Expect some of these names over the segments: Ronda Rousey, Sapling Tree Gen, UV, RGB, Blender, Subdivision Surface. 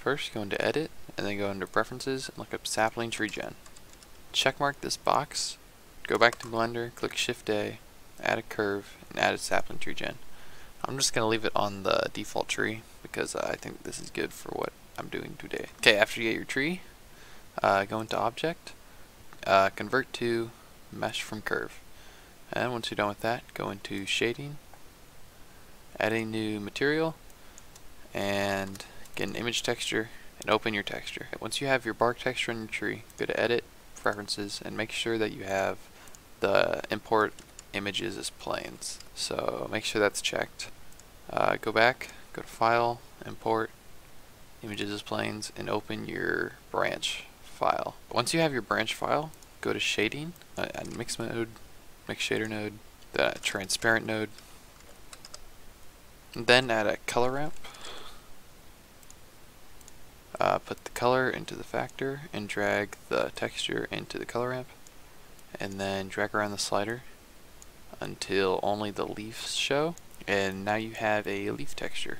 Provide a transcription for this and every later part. First, go into Edit, and then go into Preferences, and look up Sapling Tree Gen. Checkmark this box, go back to Blender, click Shift-A, add a curve, and add a Sapling Tree Gen. I'm just going to leave it on the default tree, because I think this is good for what I'm doing today. Okay, after you get your tree, go into Object, Convert to Mesh from Curve. And once you're done with that, go into Shading, add a new material, and get an image texture, and open your texture. Once you have your bark texture on your tree, go to Edit, Preferences, and make sure that you have the Import Images as Planes. So make sure that's checked. Go back, go to File, Import, Images as Planes, and open your branch file. Once you have your branch file, go to Shading, add Mix Mode, Mix Shader Node, the Transparent Node, and then add a Color Ramp. Put the color into the factor and drag the texture into the color ramp, and then drag around the slider until only the leaves show, and now you have a leaf texture.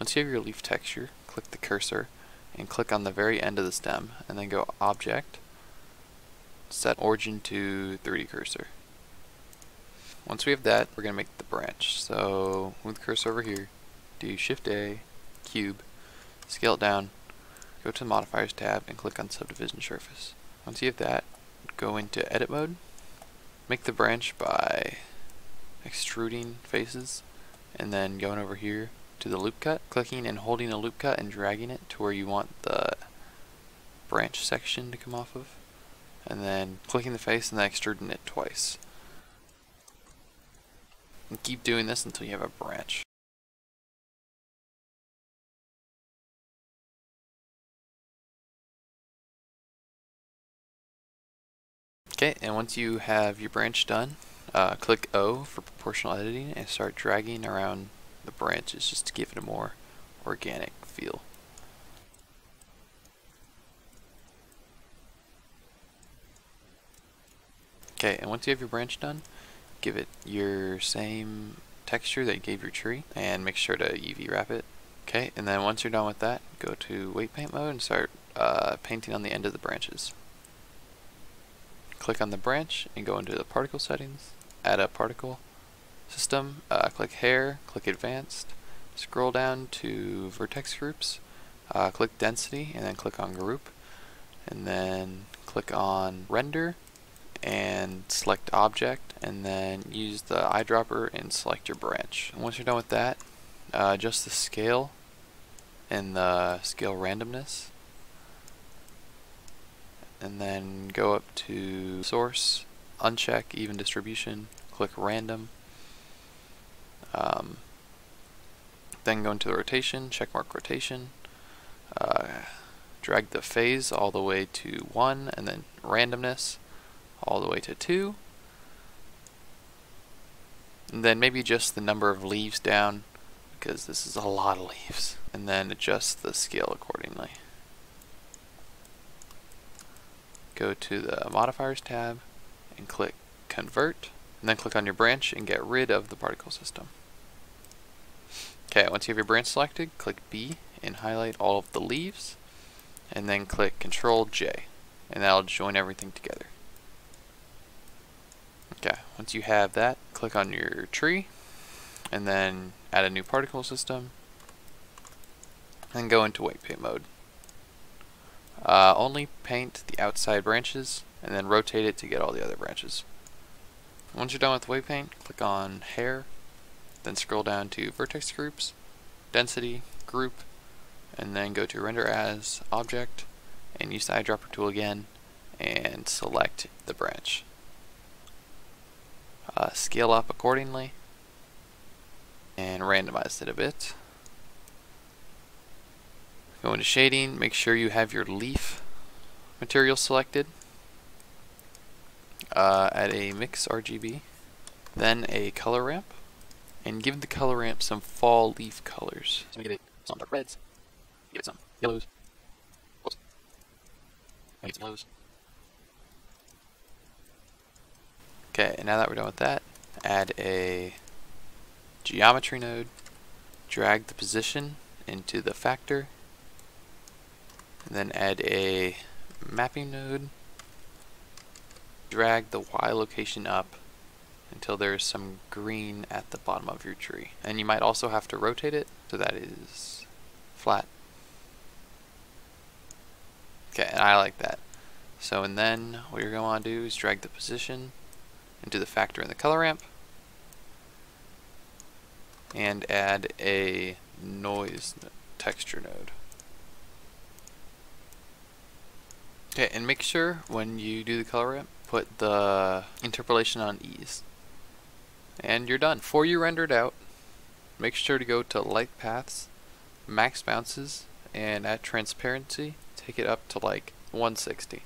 Once you have your leaf texture, click the cursor and click on the very end of the stem, and then go Object, Set Origin to 3D Cursor. Once we have that, we're going to make the branch. So move the cursor over here, do Shift-A, Cube, scale it down, go to the Modifiers tab, and click on Subdivision Surface. Once you have that, go into Edit Mode, make the branch by extruding faces, and then going over here to the loop cut, clicking and holding the loop cut and dragging it to where you want the branch section to come off of, and then clicking the face and then extruding it twice. And keep doing this until you have a branch. Okay, and once you have your branch done, click O for proportional editing and start dragging around the branches just to give it a more organic feel. Okay, and once you have your branch done, give it your same texture that you gave your tree and make sure to UV wrap it. Okay, and then once you're done with that, go to Weight Paint Mode and start painting on the end of the branches. Click on the branch and go into the particle settings, add a particle system, click hair, click advanced, scroll down to vertex groups, click density, and then click on group, and then click on render and select object, and then use the eyedropper and select your branch. And once you're done with that, adjust the scale and the scale randomness, and then go up to Source, uncheck Even Distribution, click Random, then go into the Rotation, checkmark Rotation, drag the phase all the way to 1, and then Randomness all the way to 2, and then maybe just the number of leaves down, because this is a lot of leaves, and then adjust the scale accordingly. Go to the Modifiers tab and click Convert, and then click on your branch and get rid of the particle system. Okay, once you have your branch selected, click B and highlight all of the leaves, and then click Control J, and that'll join everything together. Okay, once you have that, click on your tree, and then add a new particle system, and go into Weight Paint Mode. Only paint the outside branches, and then rotate it to get all the other branches. Once you're done with weight paint, click on hair, then scroll down to vertex groups, density, group, and then go to render as object, and use the eyedropper tool again, and select the branch. Scale up accordingly, and randomize it a bit. Go into shading, make sure you have your leaf material selected, add a mix RGB, then a color ramp, and give the color ramp some fall leaf colors. So give it some dark reds, give it some yellows, give it some blues. Okay, and now that we're done with that, add a geometry node, drag the position into the factor, and then add a mapping node. Drag the Y location up until there's some green at the bottom of your tree. And you might also have to rotate it, so that is flat. Okay, and I like that. So, and then what you're going to want to do is drag the position into the factor in the color ramp and add a noise texture node. Okay, and make sure when you do the color ramp, put the interpolation on ease. And you're done. Before you render it out, make sure to go to light paths, max bounces, and at transparency, take it up to like 160.